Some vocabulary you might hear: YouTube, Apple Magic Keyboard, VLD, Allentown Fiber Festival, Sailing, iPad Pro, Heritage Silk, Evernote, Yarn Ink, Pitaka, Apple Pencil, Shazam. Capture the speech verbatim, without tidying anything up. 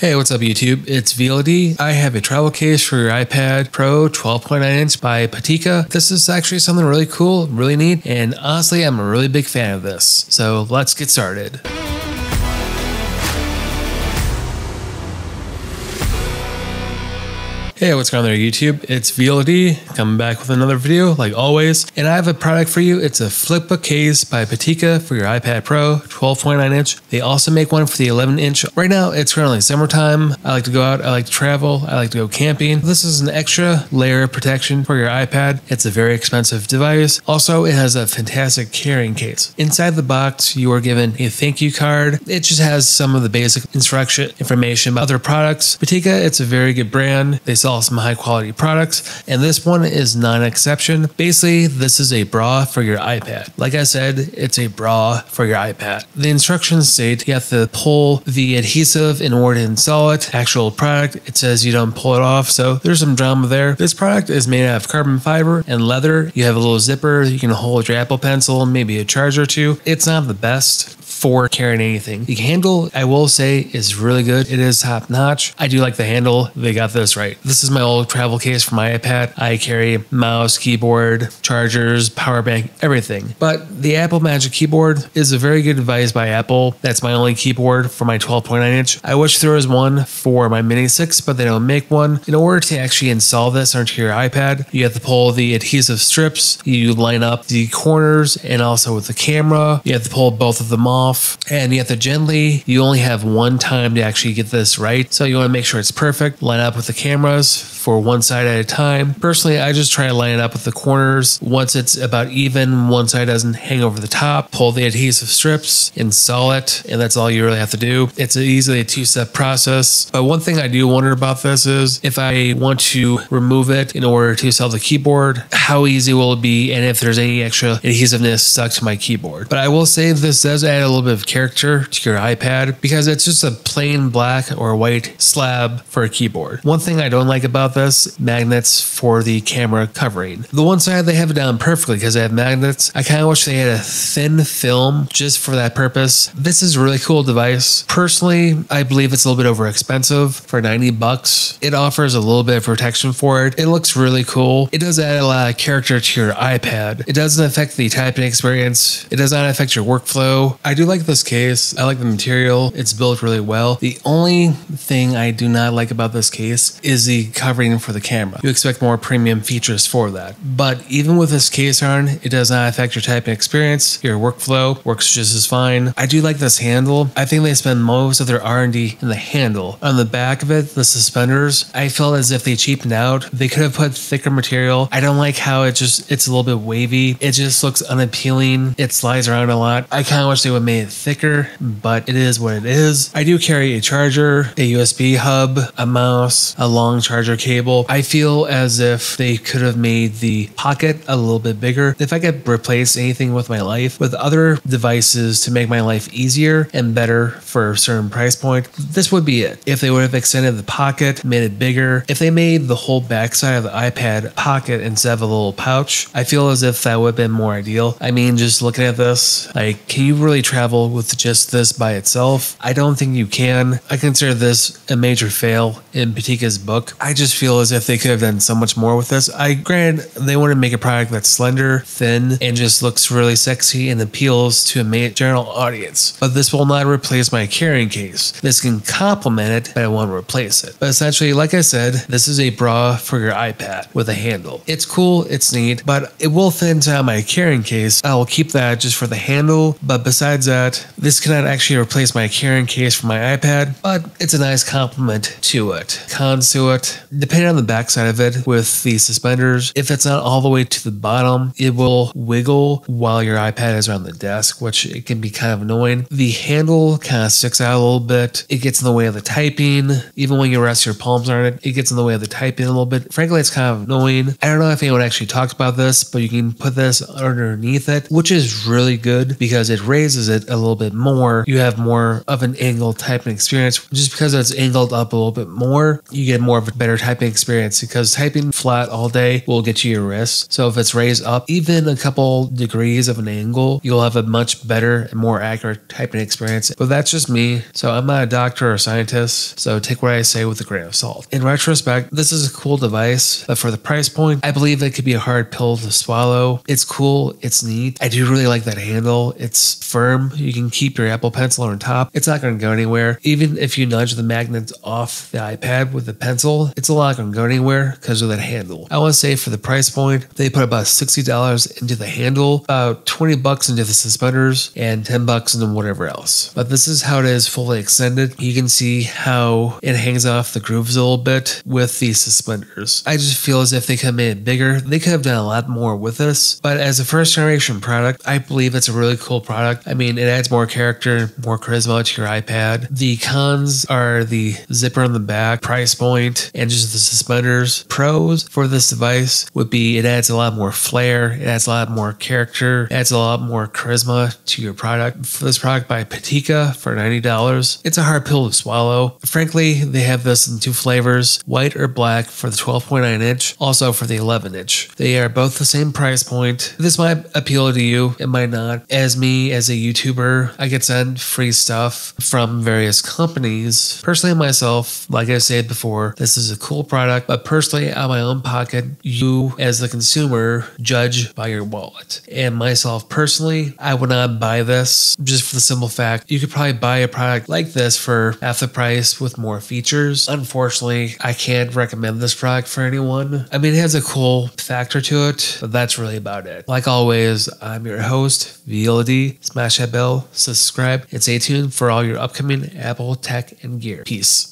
Hey, what's up YouTube? It's V L D. I have a travel case for your iPad Pro twelve point nine inch by Pitaka. This is actually something really cool, really neat, and honestly, I'm a really big fan of this. So let's get started. Hey, what's going on there YouTube? It's V L D, coming back with another video like always, and I have a product for you. It's a flip-up case by Pitaka for your iPad Pro twelve point nine inch. They also make one for the eleven inch. Right now it's currently summertime. I like to go out, I like to travel, I like to go camping. This is an extra layer of protection for your iPad. It's a very expensive device. Also, it has a fantastic carrying case. Inside the box you are given a thank you card. It just has some of the basic instruction information about their products. Pitaka, it's a very good brand. They sell some high quality products, and this one is not an exception. Basically, this is a bra for your iPad. Like I said, it's a bra for your iPad. The instructions state you have to pull the adhesive in order to install it. Actual product, it says you don't pull it off, so there's some drama there. This product is made out of carbon fiber and leather. You have a little zipper, you can hold your Apple Pencil, maybe a charger or two. It's not the best for carrying anything. The handle, I will say, is really good. It is top notch. I do like the handle. They got this right. This is my old travel case for my iPad. I carry mouse, keyboard, chargers, power bank, everything. But the Apple Magic Keyboard is a very good device by Apple. That's my only keyboard for my twelve point nine inch. I wish there was one for my Mini six, but they don't make one. In order to actually install this onto your iPad, you have to pull the adhesive strips. You line up the corners and also with the camera. You have to pull both of them off. And you have to gently, you only have one time to actually get this right. So you want to make sure it's perfect. Line up with the cameras for one side at a time. Personally, I just try to line it up with the corners. Once it's about even, one side doesn't hang over the top, pull the adhesive strips, install it, and that's all you really have to do. It's easily a two-step process. But one thing I do wonder about this is if I want to remove it in order to sell the keyboard, how easy will it be, and if there's any extra adhesiveness stuck to my keyboard. But I will say this does add a little bit of character to your iPad because it's just a plain black or white slab for a keyboard. One thing I don't like about this, magnets for the camera covering. The one side they have it down perfectly because they have magnets. I kind of wish they had a thin film just for that purpose. This is a really cool device. Personally, I believe it's a little bit over expensive for ninety bucks. It offers a little bit of protection for it. It looks really cool. It does add a lot of character to your iPad. It doesn't affect the typing experience. It does not affect your workflow. I do like this case. I like the material. It's built really well. The only thing I do not like about this case is the covering for the camera. You expect more premium features for that. But even with this case on, it does not affect your typing experience. Your workflow works just as fine. I do like this handle. I think they spend most of their R and D in the handle. On the back of it, the suspenders, I felt as if they cheapened out. They could have put thicker material. I don't like how it just, it's a little bit wavy. It just looks unappealing. It slides around a lot. I kind of wish they would made it thicker, but it is what it is. I do carry a charger, a U S B hub, a mouse, a long charger cable. I feel as if they could have made the pocket a little bit bigger. If I could replace anything with my life with other devices to make my life easier and better for a certain price point, this would be it. If they would have extended the pocket, made it bigger, if they made the whole backside of the iPad pocket instead of a little pouch, I feel as if that would have been more ideal. I mean, just looking at this, like, can you really travel with just this by itself? I don't think you can. I consider this a major fail in Pitaka's book. I just feel as if they could have done so much more with this. I granted they want to make a product that's slender, thin, and just looks really sexy and appeals to a general audience. But this will not replace my carrying case. This can complement it, but I won't replace it. But essentially, like I said, this is a bra for your iPad with a handle. It's cool, it's neat, but it will thin down my carrying case. I will keep that just for the handle, but besides that, this cannot actually replace my carrying case for my iPad, but it's a nice compliment to it. Cons to it, depending on the backside of it with the suspenders, if it's not all the way to the bottom, it will wiggle while your iPad is around the desk, which it can be kind of annoying. The handle kind of sticks out a little bit. It gets in the way of the typing. Even when you rest your palms on it, it gets in the way of the typing a little bit. Frankly, it's kind of annoying. I don't know if anyone actually talks about this, but you can put this underneath it, which is really good because it raises it a little bit more, you have more of an angled typing experience. Just because it's angled up a little bit more, you get more of a better typing experience, because typing flat all day will get you your wrist. So if it's raised up even a couple degrees of an angle, you'll have a much better and more accurate typing experience. But that's just me. So I'm not a doctor or scientist, so take what I say with a grain of salt. In retrospect, this is a cool device, but for the price point, I believe it could be a hard pill to swallow. It's cool, it's neat. I do really like that handle. It's firm. You can keep your Apple Pencil on top. It's not going to go anywhere. Even if you nudge the magnets off the iPad with the pencil, it's a lot going to go anywhere because of that handle. I want to say for the price point, they put about sixty dollars into the handle, about twenty bucks into the suspenders, and ten bucks into whatever else. But this is how it is fully extended. You can see how it hangs off the grooves a little bit with the suspenders. I just feel as if they could have made it bigger. They could have done a lot more with this, but as a first generation product, I believe it's a really cool product. I mean, it adds more character, more charisma to your iPad. The cons are the zipper on the back, price point, and just the suspenders. Pros for this device would be it adds a lot more flair, it adds a lot more character, it adds a lot more charisma to your product. For this product by Pitaka for ninety dollars, it's a hard pill to swallow. Frankly, they have this in two flavors, white or black for the twelve point nine inch, also for the eleven inch. They are both the same price point. This might appeal to you, it might not. As me, as a YouTuber, I get sent free stuff from various companies. Personally, myself, like I said before, this is a cool product, but personally, out of my own pocket, you as the consumer judge by your wallet. And myself personally, I would not buy this just for the simple fact you could probably buy a product like this for half the price with more features. Unfortunately, I can't recommend this product for anyone. I mean, it has a cool factor to it, but that's really about it. Like always, I'm your host, V L D. Smash that bell, subscribe, and stay tuned for all your upcoming Apple tech and gear. Peace.